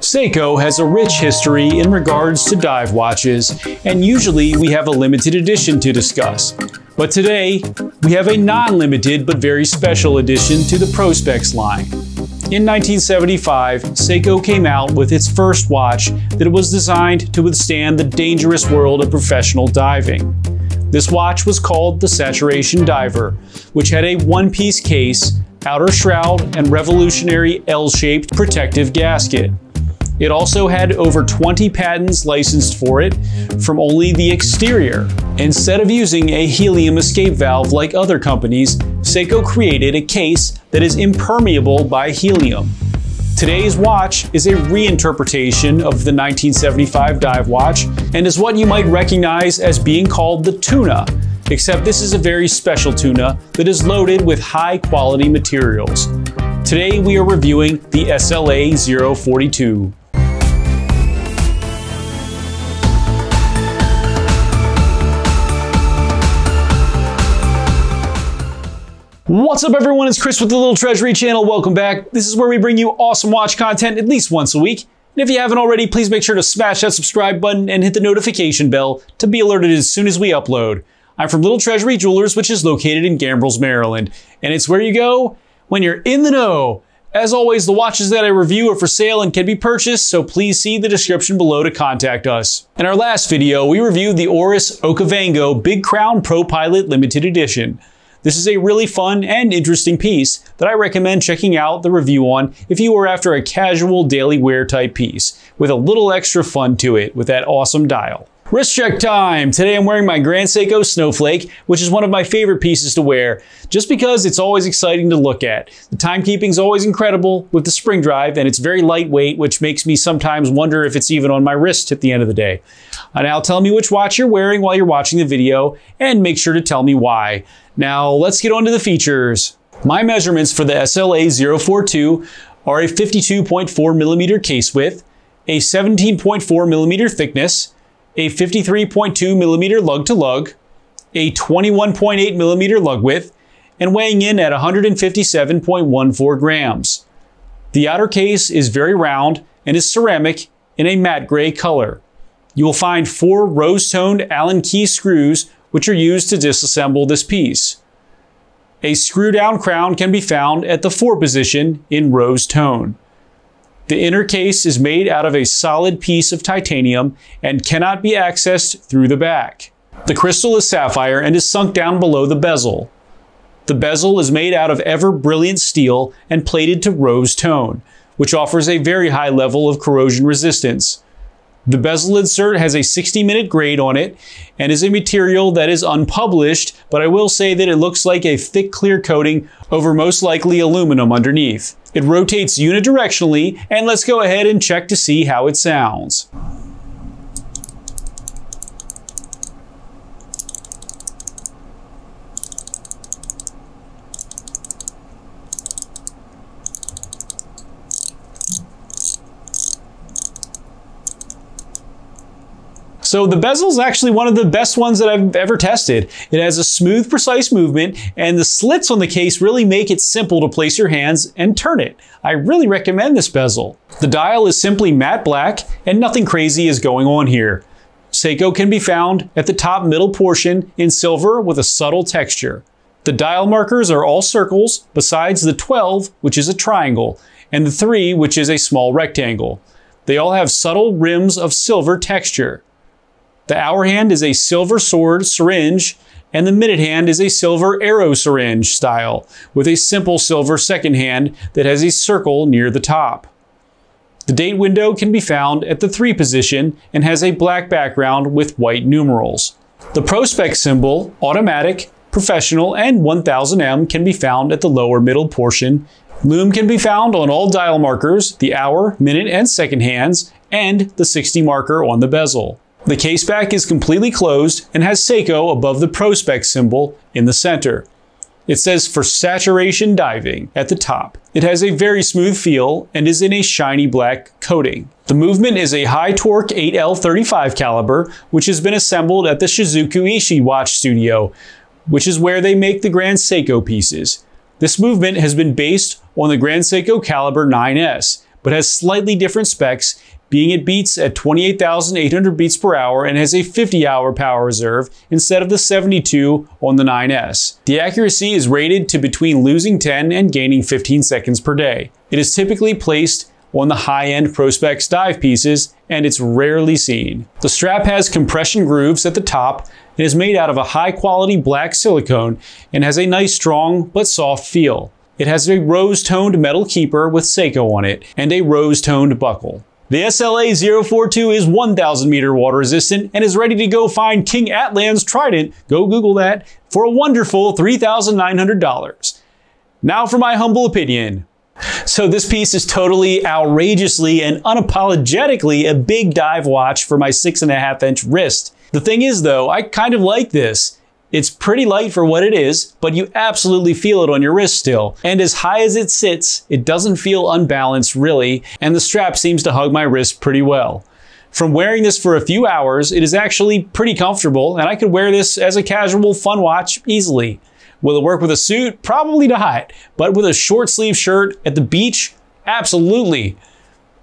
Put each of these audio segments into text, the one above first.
Seiko has a rich history in regards to dive watches, and usually we have a limited edition to discuss. But today, we have a non-limited but very special addition to the Prospex line. In 1975, Seiko came out with its first watch that was designed to withstand the dangerous world of professional diving. This watch was called the Saturation Diver, which had a one-piece case, outer shroud, and revolutionary L-shaped protective gasket. It also had over 20 patents licensed for it from only the exterior. Instead of using a helium escape valve like other companies, Seiko created a case that is impermeable by helium. Today's watch is a reinterpretation of the 1975 dive watch and is what you might recognize as being called the Tuna, except this is a very special Tuna that is loaded with high-quality materials. Today we are reviewing the SLA042. What's up everyone, it's Chris with the Little Treasury channel. Welcome back. This is where we bring you awesome watch content at least once a week. And if you haven't already, please make sure to smash that subscribe button and hit the notification bell to be alerted as soon as we upload. I'm from Little Treasury Jewelers, which is located in Gambrills, Maryland. And it's where you go when you're in the know. As always, the watches that I review are for sale and can be purchased, so please see the description below to contact us. In our last video, we reviewed the Oris Okavango Big Crown Pro Pilot Limited Edition. This is a really fun and interesting piece that I recommend checking out the review on if you are after a casual daily wear type piece, with a little extra fun to it with that awesome dial. Wrist check time! Today I'm wearing my Grand Seiko Snowflake, which is one of my favorite pieces to wear, just because it's always exciting to look at. The timekeeping's always incredible with the spring drive, and it's very lightweight, which makes me sometimes wonder if it's even on my wrist at the end of the day. Now tell me which watch you're wearing while you're watching the video, and make sure to tell me why. Now let's get on to the features. My measurements for the SLA042 are a 52.4mm case width, a 17.4mm thickness, a 53.2mm lug-to-lug, a 21.8mm lug width, and weighing in at 157.14 grams. The outer case is very round and is ceramic in a matte gray color. You will find 4 rose-toned Allen key screws which are used to disassemble this piece. A screw-down crown can be found at the 4 position in rose tone. The inner case is made out of a solid piece of titanium and cannot be accessed through the back. The crystal is sapphire and is sunk down below the bezel. The bezel is made out of ever-brilliant steel and plated to rose tone, which offers a very high level of corrosion resistance. The bezel insert has a 60-minute grade on it and is a material that is unpublished, but I will say that it looks like a thick clear coating over most likely aluminum underneath. It rotates unidirectionally, and let's go ahead and check to see how it sounds. So the bezel is actually one of the best ones that I've ever tested. It has a smooth, precise movement, and the slits on the case really make it simple to place your hands and turn it. I really recommend this bezel. The dial is simply matte black, and nothing crazy is going on here. Seiko can be found at the top middle portion in silver with a subtle texture. The dial markers are all circles, besides the 12, which is a triangle, and the 3, which is a small rectangle. They all have subtle rims of silver texture. The hour hand is a silver sword syringe, and the minute hand is a silver arrow syringe style, with a simple silver second hand that has a circle near the top. The date window can be found at the 3 position and has a black background with white numerals. The Prospex symbol, automatic, professional, and 1000M can be found at the lower middle portion. Lume can be found on all dial markers, the hour, minute, and second hands, and the 60 marker on the bezel. The case back is completely closed and has Seiko above the Prospex symbol in the center. It says for saturation diving at the top. It has a very smooth feel and is in a shiny black coating. The movement is a high torque 8L35 caliber, which has been assembled at the Shizukuishi Watch Studio, which is where they make the Grand Seiko pieces. This movement has been based on the Grand Seiko caliber 9S, but has slightly different specs, being it beats at 28,800 beats per hour and has a 50-hour power reserve instead of the 72 on the 9S. The accuracy is rated to between losing 10 and gaining 15 seconds per day. It is typically placed on the high-end Prospex dive pieces, and it's rarely seen. The strap has compression grooves at the top and is made out of a high-quality black silicone and has a nice strong but soft feel. It has a rose-toned metal keeper with Seiko on it and a rose-toned buckle. The SLA042 is 1,000 meter water resistant and is ready to go find King Atlan's trident, go Google that, for a wonderful $3,900. Now for my humble opinion. So this piece is totally, outrageously, and unapologetically a big dive watch for my 6.5-inch wrist. The thing is though, I kind of like this. It's pretty light for what it is, but you absolutely feel it on your wrist still. And as high as it sits, it doesn't feel unbalanced really, and the strap seems to hug my wrist pretty well. From wearing this for a few hours, it is actually pretty comfortable, and I could wear this as a casual fun watch easily. Will it work with a suit? Probably not, but with a short sleeve shirt at the beach? Absolutely.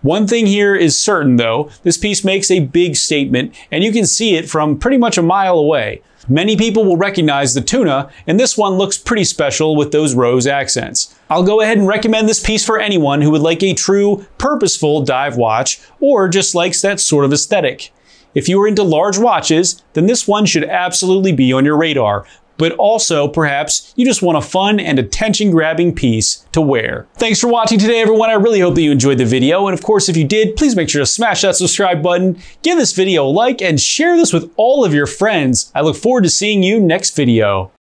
One thing here is certain though, this piece makes a big statement, and you can see it from pretty much a mile away. Many people will recognize the Tuna, and this one looks pretty special with those rose accents. I'll go ahead and recommend this piece for anyone who would like a true, purposeful dive watch, or just likes that sort of aesthetic. If you are into large watches, then this one should absolutely be on your radar, but also perhaps you just want a fun and attention-grabbing piece to wear. Thanks for watching today, everyone. I really hope that you enjoyed the video. And of course, if you did, please make sure to smash that subscribe button, give this video a like, and share this with all of your friends. I look forward to seeing you next video.